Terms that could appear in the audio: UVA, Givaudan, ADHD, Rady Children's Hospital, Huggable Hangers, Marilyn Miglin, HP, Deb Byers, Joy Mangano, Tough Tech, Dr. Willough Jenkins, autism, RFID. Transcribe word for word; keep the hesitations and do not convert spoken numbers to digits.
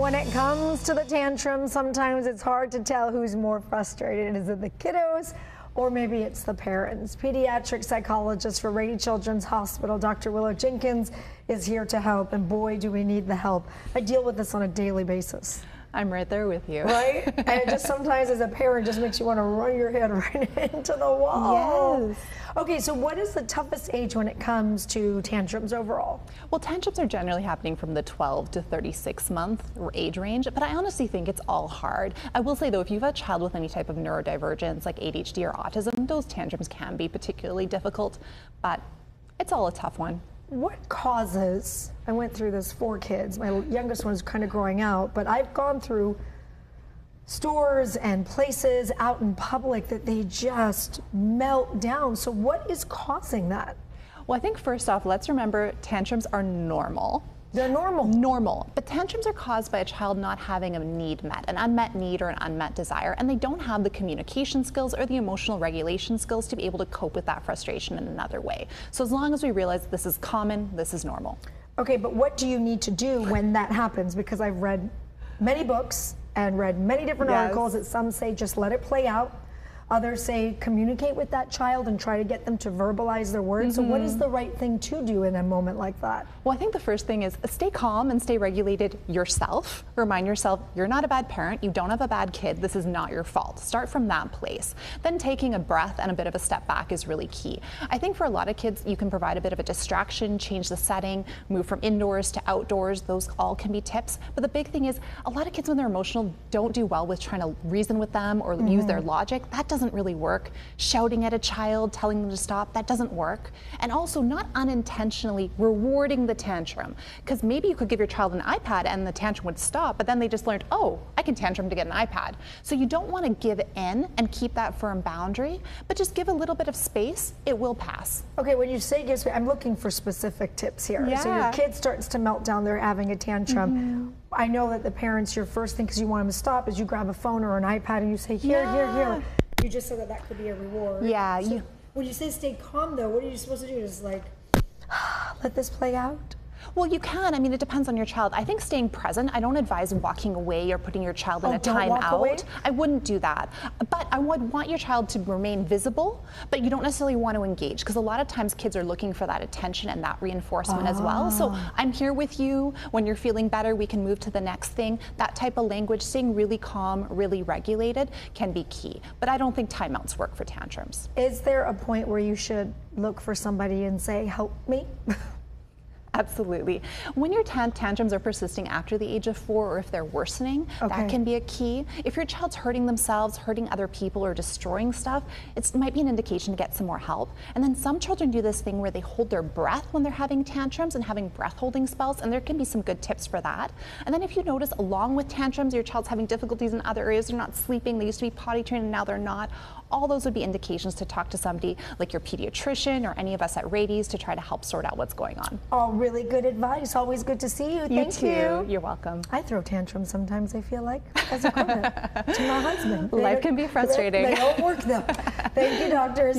when it comes to the tantrum, sometimes it's hard to tell who's more frustrated. Is it the kiddos or maybe it's the parents? Pediatric psychologist for Rady Children's Hospital, Doctor Willough Jenkins, is here to help, and boy, do we need the help. I deal with this on a daily basis. I'm right there with you. Right? And it just sometimes as a parent just makes you want to run your head right into the wall. Yes. Okay, so what is the toughest age when it comes to tantrums overall? Well, tantrums are generally happening from the twelve to thirty-six month age range, but I honestly think it's all hard. I will say though, if you have a child with any type of neurodivergence like A D H D or autism, those tantrums can be particularly difficult, but it's all a tough one. What causes, I went through this for kids, my youngest one's kind of growing out, but I've gone through stores and places out in public that they just melt down. So what is causing that? Well, I think first off, let's remember tantrums are normal. They're normal. Normal. But tantrums are caused by a child not having a need met, an unmet need or an unmet desire, and they don't have the communication skills or the emotional regulation skills to be able to cope with that frustration in another way. So as long as we realize this is common, this is normal. Okay, but what do you need to do when that happens? Because I've read many books and read many different yes. articles that some say just let it play out. Others say communicate with that child and try to get them to verbalize their words. Mm-hmm. So what is the right thing to do in a moment like that? Well, I think the first thing is stay calm and stay regulated yourself. Remind yourself you're not a bad parent, you don't have a bad kid, this is not your fault. Start from that place. Then taking a breath and a bit of a step back is really key. I think for a lot of kids, you can provide a bit of a distraction, change the setting, move from indoors to outdoors, those all can be tips. But the big thing is a lot of kids when they're emotional don't do well with trying to reason with them or mm-hmm. use their logic. That doesn't doesn't really work. Shouting at a child, telling them to stop, that doesn't work. And also not unintentionally rewarding the tantrum, because maybe you could give your child an iPad and the tantrum would stop, but then they just learned, oh, I can tantrum to get an iPad. So you don't want to give in and keep that firm boundary, but just give a little bit of space, it will pass. Okay, when you say give space, I'm looking for specific tips here. Yeah. So your kid starts to melt down, they're having a tantrum. Mm-hmm. I know that the parents, your first thing, because you want them to stop, is you grab a phone or an iPad and you say, here, yeah. here, here. You just said that that could be a reward. Yeah. So you, when you say stay calm, though, what are you supposed to do? Just like, let this play out? Well, you can. I mean, it depends on your child. I think staying present, I don't advise walking away or putting your child in oh, a timeout. I wouldn't do that. But I would want your child to remain visible, but you don't necessarily want to engage, because a lot of times kids are looking for that attention and that reinforcement ah. as well. So I'm here with you. When you're feeling better, we can move to the next thing. That type of language, staying really calm, really regulated, can be key. But I don't think timeouts work for tantrums. Is there a point where you should look for somebody and say, help me? Absolutely. When your tant tantrums are persisting after the age of four, or if they're worsening, okay. that can be a key. If your child's hurting themselves, hurting other people, or destroying stuff, it might be an indication to get some more help. And then some children do this thing where they hold their breath when they're having tantrums and having breath holding spells, and there can be some good tips for that. And then if you notice along with tantrums, your child's having difficulties in other areas, they're not sleeping, they used to be potty trained and now they're not, all those would be indications to talk to somebody like your pediatrician or any of us at Rady's to try to help sort out what's going on. Oh, really good advice. Always good to see you. Thank you. Too. you. You're welcome. I throw tantrums sometimes, I feel like, as a comment to my husband. Life they, can be frustrating. They, they don't work though. Thank you, doctors.